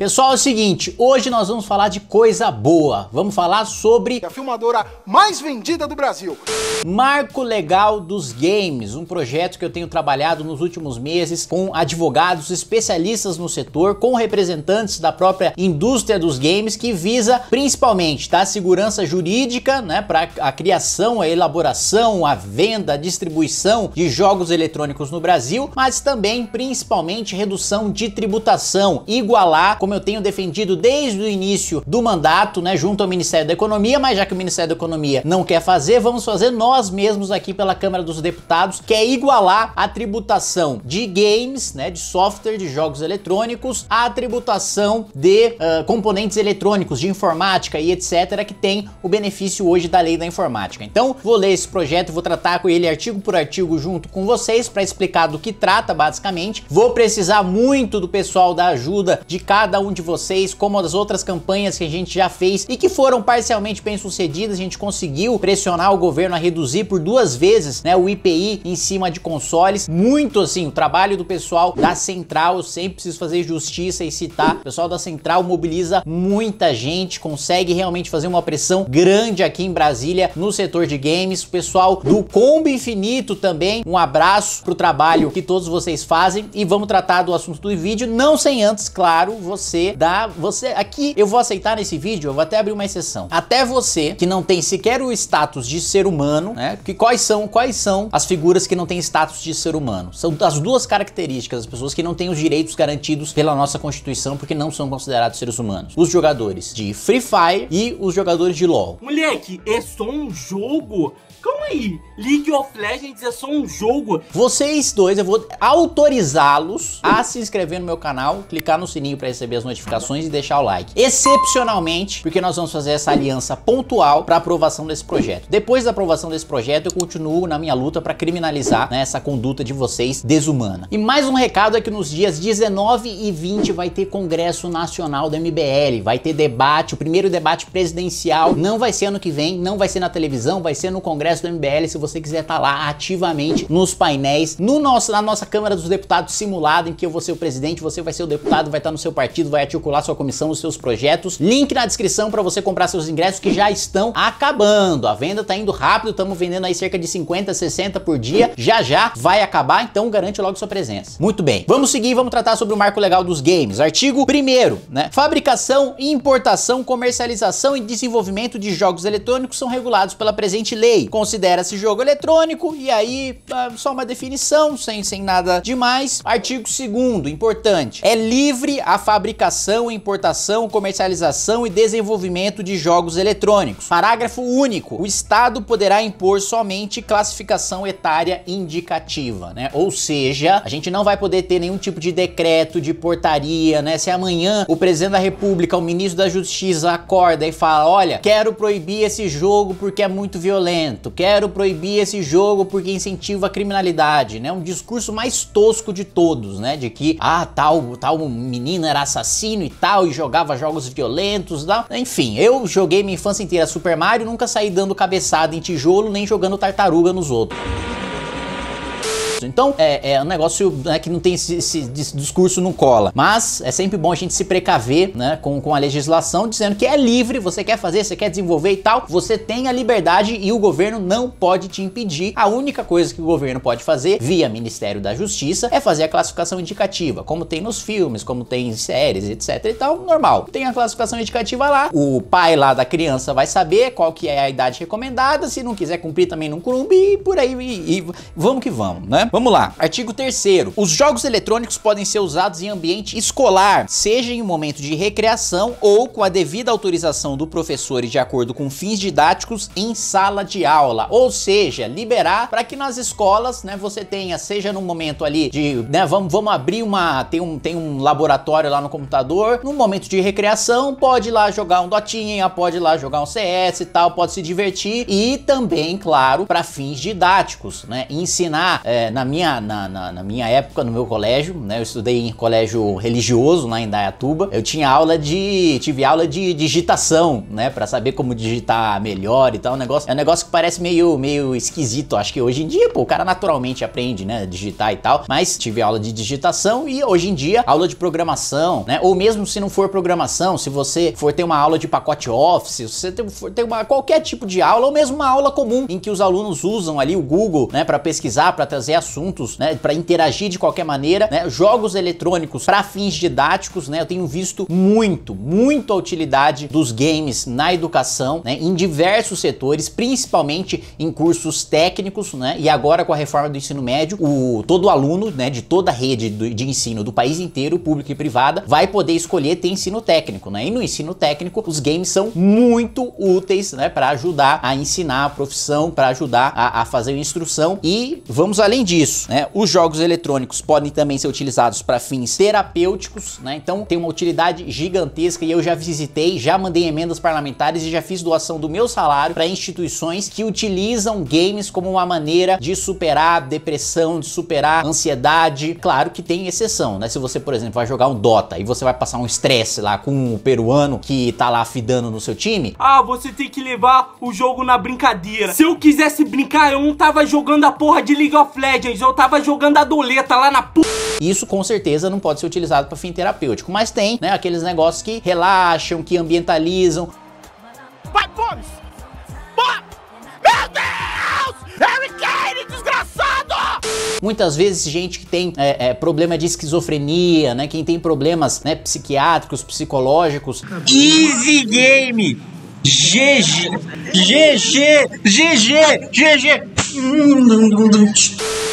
Pessoal, é o seguinte, hoje nós vamos falar de coisa boa. Vamos falar sobre a filmadora mais vendida do Brasil, Marco Legal dos Games, um projeto que eu tenho trabalhado nos últimos meses com advogados especialistas no setor, com representantes da própria indústria dos games, que visa principalmente, tá, segurança jurídica, né, para a criação, a elaboração, a venda, a distribuição de jogos eletrônicos no Brasil, mas também principalmente redução de tributação, igualar, como eu tenho defendido desde o início do mandato, né, junto ao Ministério da Economia, mas já que o Ministério da Economia não quer fazer, vamos fazer nós mesmos aqui pela Câmara dos Deputados, que é igualar a tributação de games, né, de software, de jogos eletrônicos, à tributação de componentes eletrônicos, de informática e etc, que tem o benefício hoje da lei da informática. Então, vou ler esse projeto, vou tratar com ele artigo por artigo junto com vocês para explicar do que trata basicamente. Vou precisar muito do pessoal, da ajuda de cada um de vocês, como das outras campanhas que a gente já fez e que foram parcialmente bem sucedidas. A gente conseguiu pressionar o governo a reduzir por 2 vezes, né, o IPI em cima de consoles. Muito assim, o trabalho do pessoal da Central, eu sempre preciso fazer justiça e citar, o pessoal da Central mobiliza muita gente, consegue realmente fazer uma pressão grande aqui em Brasília no setor de games. O pessoal do Combo Infinito também, um abraço pro trabalho que todos vocês fazem, e vamos tratar do assunto do vídeo, não sem antes, claro, você aqui, eu vou aceitar nesse vídeo, eu vou até abrir uma exceção, até você que não tem sequer o status de ser humano, né, que quais são as figuras que não têm status de ser humano? São as duas características, as pessoas que não têm os direitos garantidos pela nossa Constituição, porque não são considerados seres humanos, os jogadores de Free Fire e os jogadores de LoL. Moleque, é só um jogo? Calma aí, League of Legends é só um jogo? Vocês dois, eu vou autorizá-los a se inscrever no meu canal, clicar no sininho para receber as notificações e deixar o like. Excepcionalmente, porque nós vamos fazer essa aliança pontual para aprovação desse projeto. Depois da aprovação desse projeto, eu continuo na minha luta para criminalizar, né, essa conduta de vocês desumana. E mais um recado é que nos dias 19 e 20 vai ter Congresso Nacional do MBL, vai ter debate, o primeiro debate presidencial. Não vai ser ano que vem, não vai ser na televisão, vai ser no Congresso do MBL. Se você quiser estar lá ativamente nos painéis, na nossa Câmara dos Deputados simulada, em que eu vou ser o presidente, você vai ser o deputado, vai estar no seu partido, vai articular sua comissão, os seus projetos. Link na descrição para você comprar seus ingressos, que já estão acabando. A venda tá indo rápido, estamos vendendo aí cerca de 50, 60 por dia. Já vai acabar, então garante logo sua presença. Muito bem, vamos seguir, vamos tratar sobre o Marco Legal dos Games. Artigo 1º, né? Fabricação, importação, comercialização e desenvolvimento de jogos eletrônicos são regulados pela presente lei. Considera-se jogo eletrônico, e aí só uma definição, sem nada demais. Artigo 2º, importante, é livre a fabricação, importação, comercialização e desenvolvimento de jogos eletrônicos. Parágrafo único, o Estado poderá impor somente classificação etária indicativa, né? Ou seja, a gente não vai poder ter nenhum tipo de decreto, de portaria, né? Se amanhã o presidente da República, o ministro da Justiça acorda e fala, olha, quero proibir esse jogo porque é muito violento, quero proibir esse jogo porque incentiva a criminalidade, né? Um discurso mais tosco de todos, né? De que, tal menino era assassino e tal, e jogava jogos violentos e tal. Enfim, eu joguei minha infância inteira Super Mario, nunca saí dando cabeçada em tijolo, nem jogando tartaruga nos outros. Então, é um negócio, né, que não tem esse discurso, não cola. Mas é sempre bom a gente se precaver, né, com a legislação, dizendo que é livre, você quer fazer, você quer desenvolver e tal, você tem a liberdade e o governo não pode te impedir. A única coisa que o governo pode fazer, via Ministério da Justiça, é fazer a classificação indicativa, como tem nos filmes, como tem em séries, etc e tal, normal. Tem a classificação indicativa lá, o pai lá da criança vai saber qual que é a idade recomendada, se não quiser cumprir também não cumpre, e por aí, e vamos que vamos, né? Vamos lá, artigo 3º, os jogos eletrônicos podem ser usados em ambiente escolar, seja em um momento de recreação ou com a devida autorização do professor e de acordo com fins didáticos em sala de aula. Ou seja, liberar para que nas escolas, né, você tenha, seja num momento ali de, né, vamos abrir uma, tem um laboratório lá no computador, num momento de recreação, pode ir lá jogar um Dotinha, pode ir lá jogar um CS e tal, pode se divertir, e também, claro, para fins didáticos, né, ensinar, na na minha época, no meu colégio, né? Eu estudei em colégio religioso lá em Dayatuba. Eu tive aula de digitação, né? Pra saber como digitar melhor e tal. É um negócio que parece meio esquisito. Acho que hoje em dia, pô, o cara naturalmente aprende, né? Digitar e tal. Mas tive aula de digitação e hoje em dia aula de programação, né? Ou mesmo se não for programação, se você for ter uma aula de pacote Office, se você for ter qualquer tipo de aula, ou mesmo uma aula comum em que os alunos usam ali o Google, né, para pesquisar, para trazer assuntos, né, para interagir de qualquer maneira, né, jogos eletrônicos para fins didáticos, né, eu tenho visto muita utilidade dos games na educação, né, em diversos setores, principalmente em cursos técnicos, né, e agora com a reforma do ensino médio, todo aluno, né, de toda a rede de ensino do país inteiro, pública e privada, vai poder escolher ter ensino técnico, né, e no ensino técnico os games são muito úteis, né, para ajudar a ensinar a profissão, para ajudar a fazer a instrução. E vamos além disso, né? Os jogos eletrônicos podem também ser utilizados para fins terapêuticos, né? Então tem uma utilidade gigantesca e eu já visitei, já mandei emendas parlamentares e já fiz doação do meu salário para instituições que utilizam games como uma maneira de superar depressão, de superar ansiedade. Claro que tem exceção, né? Se você, por exemplo, vai jogar um Dota e você vai passar um estresse lá com um peruano que tá lá fidando no seu time, ah, você tem que levar o jogo na brincadeira. Se eu quisesse brincar, eu não tava jogando a porra de League of Legends, eu tava jogando a doleta lá na p... Isso com certeza não pode ser utilizado para fim terapêutico, mas tem, né, aqueles negócios que relaxam, que ambientalizam. Vai, Gomes! Meu Deus! Harry Kane, desgraçado! Muitas vezes gente que tem problema de esquizofrenia, né, quem tem problemas, né, psiquiátricos, psicológicos. Easy game! GG, GG, GG, GG.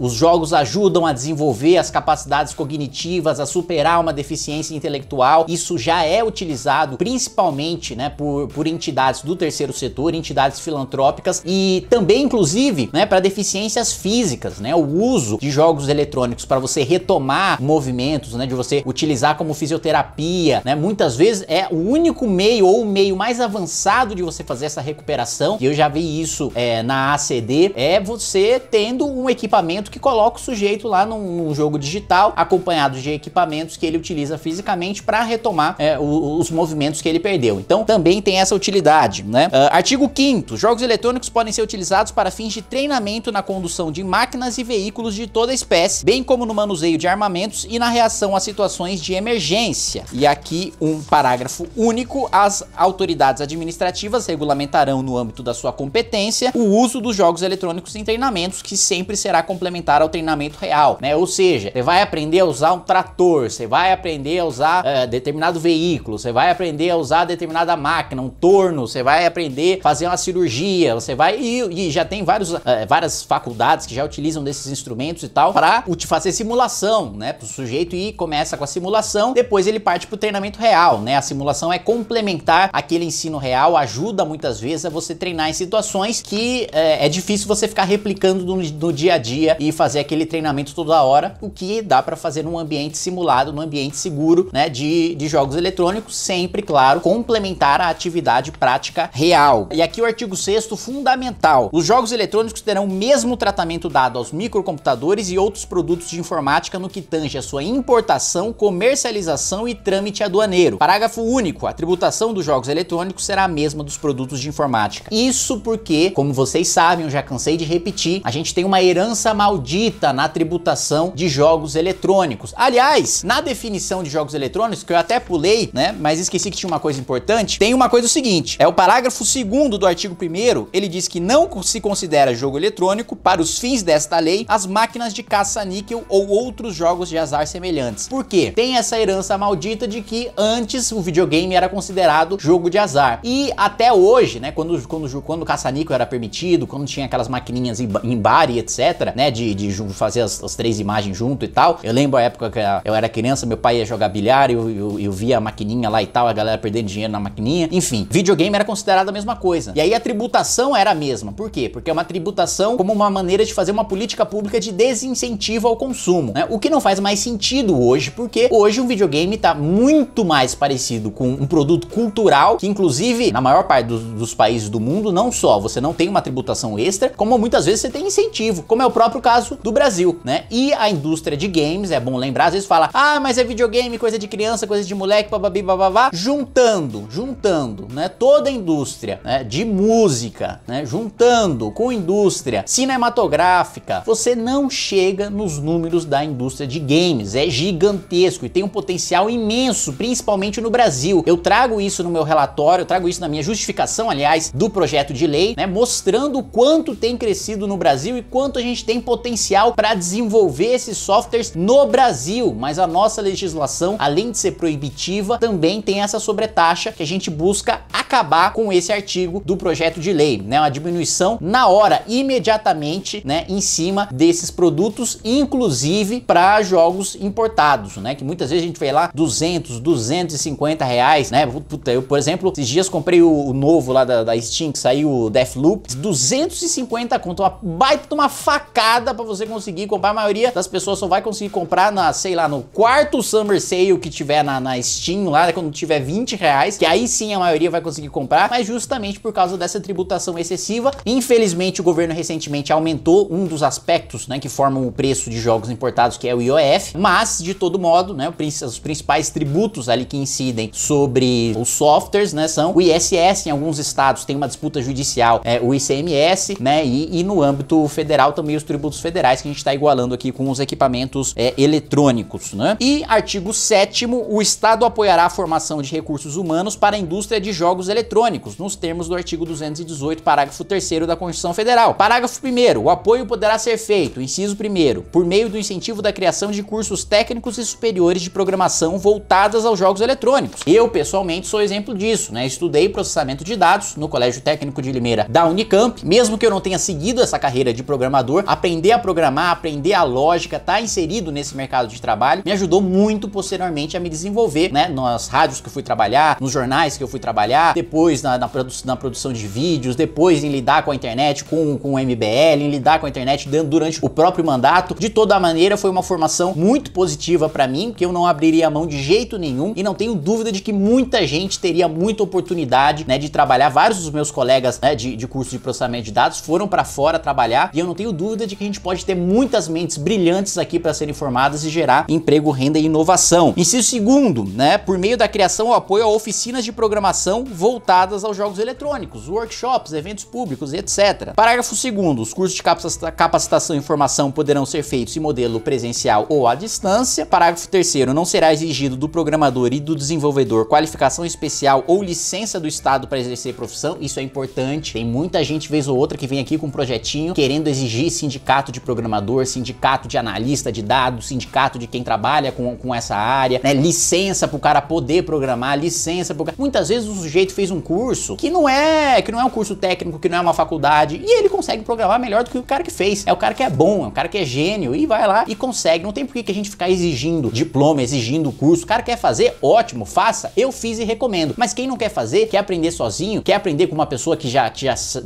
Os jogos ajudam a desenvolver as capacidades cognitivas, a superar uma deficiência intelectual. Isso já é utilizado principalmente, né, por entidades do terceiro setor, entidades filantrópicas e também, inclusive, né, para deficiências físicas, né? O uso de jogos eletrônicos para você retomar movimentos, né, de você utilizar como fisioterapia, né? Muitas vezes é o único meio ou o meio mais avançado de você fazer essa recuperação. E eu já vi isso na ACD, você tendo um equipamento que coloca o sujeito lá num jogo digital, acompanhado de equipamentos que ele utiliza fisicamente para retomar os movimentos que ele perdeu. Então também tem essa utilidade, né? Artigo 5º, jogos eletrônicos podem ser utilizados para fins de treinamento na condução de máquinas e veículos de toda espécie, bem como no manuseio de armamentos e na reação a situações de emergência. E aqui um parágrafo único, as autoridades administrativas regulamentarão no âmbito da sua competência o uso dos jogos eletrônicos em treinamentos, que sempre será complementar ao treinamento real, né? Ou seja, você vai aprender a usar um trator, você vai aprender a usar determinado veículo, você vai aprender a usar determinada máquina, um torno, você vai aprender a fazer uma cirurgia, você vai... E já tem várias faculdades que já utilizam desses instrumentos e tal para fazer simulação, né? Para o sujeito ir, começa com a simulação, depois ele parte para o treinamento real, né? A simulação é complementar aquele ensino real, ajuda muitas vezes a você treinar em situações que é difícil você ficar replicando no dia a dia e fazer aquele treinamento toda hora, o que dá para fazer num ambiente simulado, num ambiente seguro, né, de jogos eletrônicos, sempre, claro, complementar a atividade prática real. E aqui o artigo 6º, fundamental. Os jogos eletrônicos terão o mesmo tratamento dado aos microcomputadores e outros produtos de informática no que tange a sua importação, comercialização e trâmite aduaneiro. Parágrafo único, a tributação dos jogos eletrônicos será a mesma dos produtos de informática. Isso porque, como vocês sabem, eu já cansei de repetir, a gente tem uma herança maldita na tributação de jogos eletrônicos. Aliás, na definição de jogos eletrônicos, que eu até pulei, né, mas esqueci que tinha uma coisa importante, tem uma coisa o seguinte, é o parágrafo 2º do artigo 1º, ele diz que não se considera jogo eletrônico, para os fins desta lei, as máquinas de caça-níquel ou outros jogos de azar semelhantes. Por quê? Tem essa herança maldita de que antes o videogame era considerado jogo de azar. E até hoje, né, quando caça-níquel era permitido, quando tinha aquelas maquininhas em bar e etc, né, de fazer as três imagens junto e tal. Eu lembro a época que eu era criança, meu pai ia jogar bilhar, eu via a maquininha lá e tal, a galera perdendo dinheiro na maquininha. Enfim, videogame era considerado a mesma coisa. E aí a tributação era a mesma. Por quê? Porque é uma tributação como uma maneira de fazer uma política pública de desincentivo ao consumo, né? O que não faz mais sentido hoje, porque hoje o videogame tá muito mais parecido com um produto cultural, que inclusive na maior parte dos países do mundo, não só você não tem uma tributação extra, como muitas muitas vezes você tem incentivo, como é o próprio caso do Brasil, né? E a indústria de games, é bom lembrar, às vezes fala, ah, mas é videogame, coisa de criança, coisa de moleque, bababi, bababá, juntando, né, toda a indústria, né, de música, né, juntando com a indústria cinematográfica, você não chega nos números da indústria de games, é gigantesco e tem um potencial imenso, principalmente no Brasil. Eu trago isso no meu relatório, eu trago isso na minha justificação, aliás, do projeto de lei, né, mostrando o quanto tem crescido no Brasil e quanto a gente tem potencial para desenvolver esses softwares no Brasil, mas a nossa legislação, além de ser proibitiva, também tem essa sobretaxa que a gente busca acabar com esse artigo do projeto de lei, né, uma diminuição na hora, imediatamente, né, em cima desses produtos, inclusive para jogos importados, né, que muitas vezes a gente vê lá 200, 250 reais, né, puta, eu, por exemplo, esses dias comprei o novo lá da Steam, que saiu o Deathloop, 250 conto, uma baita de uma facada pra você conseguir comprar, a maioria das pessoas só vai conseguir comprar na, sei lá, no quarto Summer Sale que tiver na Steam, lá quando tiver 20 reais, que aí sim a maioria vai conseguir comprar, mas justamente por causa dessa tributação excessiva, infelizmente o governo recentemente aumentou um dos aspectos, né, que formam o preço de jogos importados, que é o IOF, mas de todo modo, né, os principais tributos ali que incidem sobre os softwares, né, são o ISS, em alguns estados tem uma disputa judicial, o ICMS, né, e no âmbito federal também os tributos federais que a gente está igualando aqui com os equipamentos eletrônicos, né? E artigo 7º, o Estado apoiará a formação de recursos humanos para a indústria de jogos eletrônicos, nos termos do artigo 218, parágrafo 3º da Constituição Federal. Parágrafo 1º, o apoio poderá ser feito, inciso 1º, por meio do incentivo da criação de cursos técnicos e superiores de programação voltadas aos jogos eletrônicos. Eu, pessoalmente, sou exemplo disso, né? Estudei processamento de dados no Colégio Técnico de Limeira da Unicamp, mesmo que eu não tenha seguido essa carreira de programador, aprender a programar, aprender a lógica, tá inserido nesse mercado de trabalho, me ajudou muito posteriormente a me desenvolver, né, nas rádios que eu fui trabalhar, nos jornais que eu fui trabalhar, depois na produção de vídeos, depois em lidar com a internet, com o MBL, em lidar com a internet durante o próprio mandato. De toda maneira, foi uma formação muito positiva pra mim, que eu não abriria a mão de jeito nenhum e não tenho dúvida de que muita gente teria muita oportunidade, né, de trabalhar. Vários dos meus colegas, né, de curso de processamento de dados foram pra fora trabalhar e eu não tenho dúvida de que a gente pode ter muitas mentes brilhantes aqui para serem formadas e gerar emprego, renda e inovação. Inciso 2º, né, por meio da criação ou apoio a oficinas de programação voltadas aos jogos eletrônicos, workshops, eventos públicos, etc. Parágrafo 2º, os cursos de capacitação e formação poderão ser feitos em modelo presencial ou à distância. Parágrafo 3º, não será exigido do programador e do desenvolvedor qualificação especial ou licença do Estado para exercer profissão. Isso é importante, tem muita gente vez ou outra que vem aqui com um projetinho querendo exigir sindicato de programador, sindicato de analista de dados, sindicato de quem trabalha com essa área, né? Licença pro cara poder programar, licença pro cara. Muitas vezes o sujeito fez um curso que não é um curso técnico, que não é uma faculdade, e ele consegue programar melhor do que o cara que fez. É o cara que é bom, é o cara que é gênio e vai lá e consegue. Não tem por que a gente ficar exigindo diploma, exigindo curso. O cara quer fazer, ótimo, faça. Eu fiz e recomendo. Mas quem não quer fazer, quer aprender sozinho, quer aprender com uma pessoa que já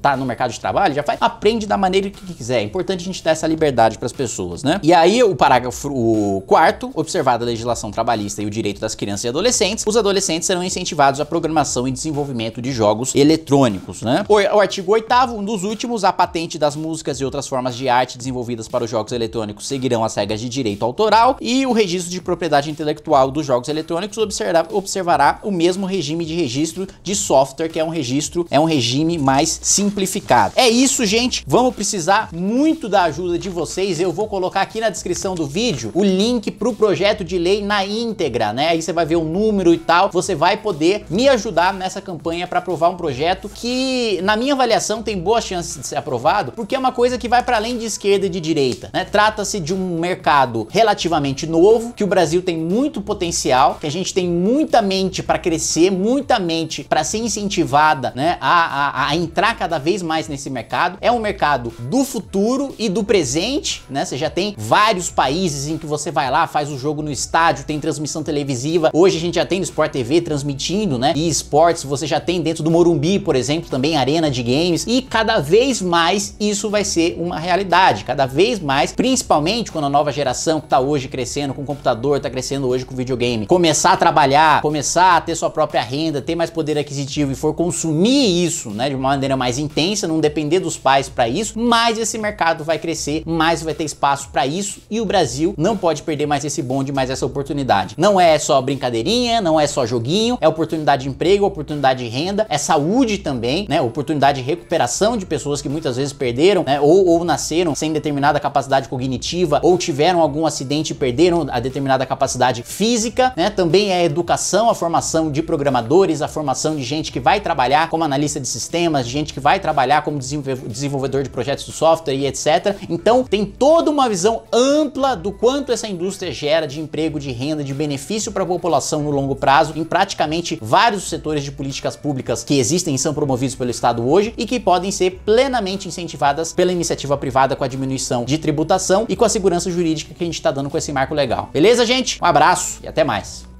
tá no mercado de trabalho, já faz, aprende da maneira que quiser. É importante a gente dar essa liberdade para as pessoas, né? E aí o parágrafo 4º, observada a legislação trabalhista e o direito das crianças e adolescentes, os adolescentes serão incentivados à programação e desenvolvimento de jogos eletrônicos, né? O artigo 8º, um dos últimos, a patente das músicas e outras formas de arte desenvolvidas para os jogos eletrônicos seguirão as regras de direito autoral e o registro de propriedade intelectual dos jogos eletrônicos observará o mesmo regime de registro de software, que é um regime mais simplificado. É isso, gente. Vamos precisar muito da ajuda de vocês. Eu vou colocar aqui na descrição do vídeo o link pro projeto de lei na íntegra, né? Aí você vai ver o número e tal. Você vai poder me ajudar nessa campanha para aprovar um projeto que, na minha avaliação, tem boas chances de ser aprovado, porque é uma coisa que vai para além de esquerda e de direita, né? Trata-se de um mercado relativamente novo, que o Brasil tem muito potencial, que a gente tem muita mente para crescer, muita mente para ser incentivada, né, a entrar cada vez mais nesse mercado. É um mercado do futuro e do presente, né? Você já tem vários países em que você vai lá, faz o jogo no estádio, tem transmissão televisiva. Hoje a gente já tem no Sport TV transmitindo, né? E esportes, você já tem dentro do Morumbi, por exemplo, também arena de games. E cada vez mais isso vai ser uma realidade, cada vez mais, principalmente quando a nova geração que tá hoje crescendo com o computador, tá crescendo hoje com o videogame, começar a trabalhar, começar a ter sua própria renda, ter mais poder aquisitivo e for consumir isso, né, de uma maneira mais intensa, não depender dos pais faz para isso, mais esse mercado vai crescer, mais vai ter espaço para isso, e o Brasil não pode perder mais esse bonde, mais essa oportunidade. Não é só brincadeirinha, não é só joguinho, é oportunidade de emprego, oportunidade de renda, é saúde também, né? Oportunidade de recuperação de pessoas que muitas vezes perderam, né? Ou nasceram sem determinada capacidade cognitiva, ou tiveram algum acidente e perderam a determinada capacidade física, né? Também é educação, a formação de programadores, a formação de gente que vai trabalhar como analista de sistemas, gente que vai trabalhar como desenvolvedor de projetos de software e etc. Então tem toda uma visão ampla do quanto essa indústria gera de emprego, de renda, de benefício para a população no longo prazo, em praticamente vários setores de políticas públicas que existem e são promovidos pelo Estado hoje e que podem ser plenamente incentivadas pela iniciativa privada com a diminuição de tributação e com a segurança jurídica que a gente está dando com esse marco legal. Beleza, gente? Um abraço e até mais.